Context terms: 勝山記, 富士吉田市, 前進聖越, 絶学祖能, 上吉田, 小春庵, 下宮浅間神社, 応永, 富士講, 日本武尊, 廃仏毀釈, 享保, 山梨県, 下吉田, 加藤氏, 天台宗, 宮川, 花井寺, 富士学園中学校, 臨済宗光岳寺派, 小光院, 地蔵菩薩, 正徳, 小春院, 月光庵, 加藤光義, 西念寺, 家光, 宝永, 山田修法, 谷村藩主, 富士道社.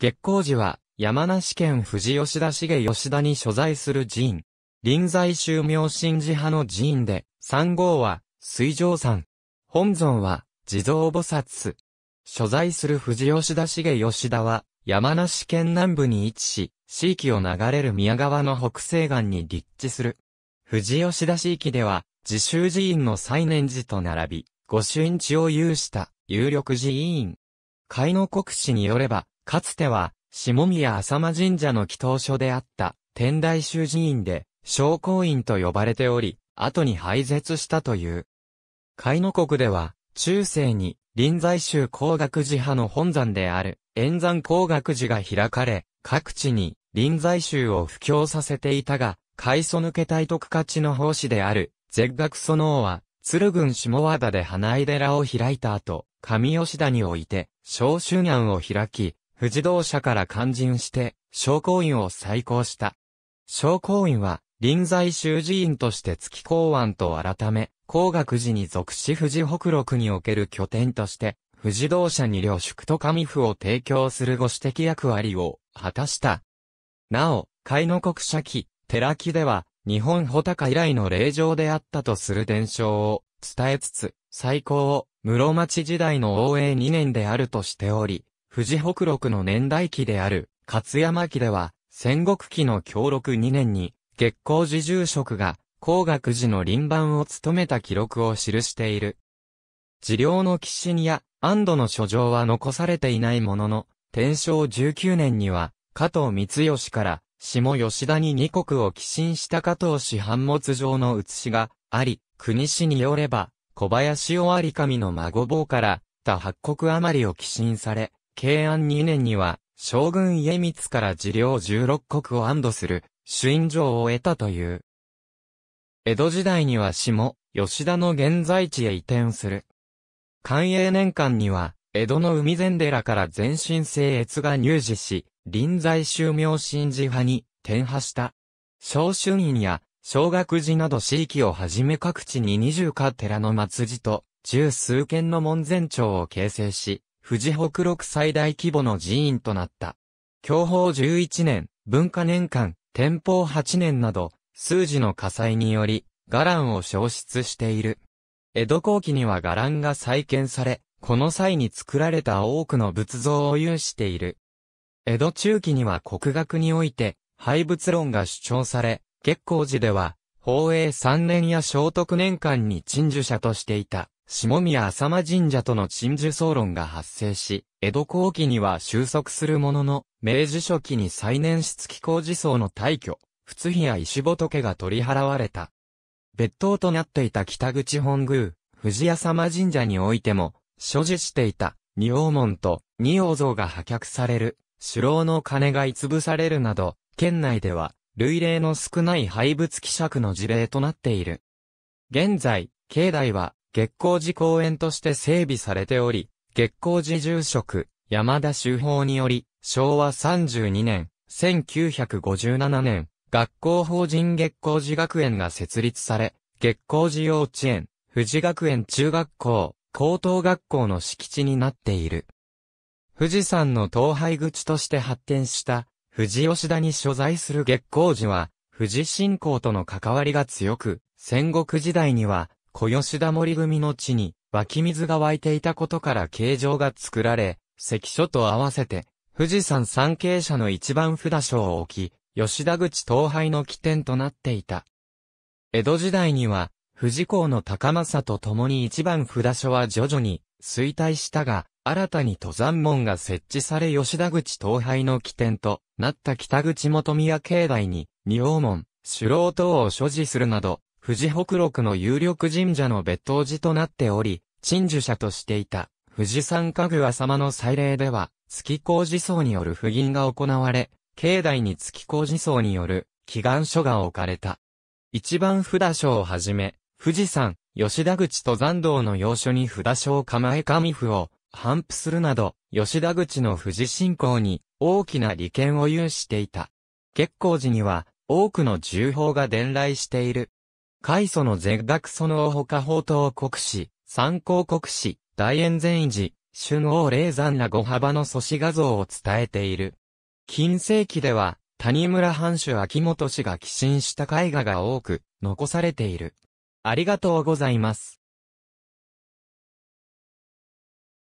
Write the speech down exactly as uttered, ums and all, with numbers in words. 月光寺は、山梨県富士吉田市下吉田に所在する寺院。臨済宗妙心寺派の寺院で、山号は、水上山。本尊は、地蔵菩薩。所在する富士吉田市下吉田は、山梨県南部に位置し、市域を流れる宮川の北西岸に立地する。富士吉田市域では、自宗寺院の西念寺と並び、御朱印地を有した、有力寺院。海の国史によれば、かつては、下宮浅間神社の祈祷所であった、天台宗寺院で、小光院と呼ばれており、後に廃絶したという。海の国では、中世に、臨済宗光岳寺派の本山である、円山光岳寺が開かれ、各地に、臨済宗を布教させていたが、開祖抜け体得家地の法師である、絶学祖能は、鶴郡下和田で花井寺を開いた後、上吉田において、小春庵を開き、富士道社から勧進して、小光院を再興した。小光院は、臨済宗寺院として月光庵と改め、光岳寺に属し富士北麓における拠点として、富士道社に領宿と上府を提供するご私的役割を果たした。なお、海の国社記、寺記では、日本穂高以来の霊場であったとする伝承を伝えつつ、再興を室町時代の応永にねんであるとしており、富士北麓の年代記である勝山記では、戦国記の享禄にねんに、月光寺住職が光岳寺の輪番を務めた記録を記している。寺領の寄進や安堵の書状は残されていないものの、天正じゅうきゅうねんには、加藤光義から、下吉田に二国を寄進した加藤氏版元状の写しがあり、国史によれば、小林尾有神の孫坊から、他八国余りを寄進され、慶安にねんには、将軍家光から自領じゅうろっこくを安堵する、朱印状を得たという。江戸時代には下吉田の現在地へ移転する。寛永年間には、江戸の海禅寺から前進聖越が入寺し、臨済宗妙心寺派に転派した。小春院や小岳寺など市域をはじめ各地ににじゅっか寺の末寺と十数軒の門前町を形成し、富士北麓最大規模の寺院となった。享保じゅういちねん、文化年間、天保はちねんなど、数次の火災により、伽藍を焼失している。江戸後期には伽藍が再建され、この際に作られた多くの仏像を有している。江戸中期には国学において、廃仏論が主張され、月光寺では、宝永さんねんや正徳年間に鎮守者としていた、下宮浅間神社との鎮守争論が発生し、江戸後期には収束するものの、明治初期に再燃し月光寺僧の退去、仏碑や石仏が取り払われた。別当となっていた北口本宮、富士浅間神社においても、所持していた仁王門と仁王像が破却される。主老の鐘が潰されるなど、県内では、類例の少ない廃仏毀釈の事例となっている。現在、境内は、月光寺公園として整備されており、月光寺住職、山田修法により、昭和さんじゅうにねん、せんきゅうひゃくごじゅうななねん、学校法人月光寺学園が設立され、月光寺幼稚園、富士学園中学校、高等学校の敷地になっている。富士山の登拝口として発展した、富士吉田に所在する月光寺は、富士信仰との関わりが強く、戦国時代には、小吉田森組の地に、湧き水が湧いていたことから形状が作られ、関所と合わせて、富士山参詣者の一番札所を置き、吉田口登拝の起点となっていた。江戸時代には、富士講の高政と共に一番札所は徐々に衰退したが、新たに登山門が設置され吉田口登拝の起点となった北口本宮境内に仁王門、首楼等を所持するなど、富士北麓の有力神社の別当寺となっており、鎮守者としていた富士山下宮浅間の祭礼では、月光寺僧による布銀が行われ、境内に月光寺僧による祈願書が置かれた。一番札所をはじめ、富士山、吉田口登山道の要所に札所を構え上府を、頒布するなど、吉田口の富士信仰に大きな利権を有していた。月光寺には多くの重宝が伝来している。開祖の絶学祖能ほか宝刀国史、三光国史、大円禅寺、春王霊山ら五幅の祖師画像を伝えている。近世紀では、谷村藩主秋元氏が寄進した絵画が多く残されている。ありがとうございます。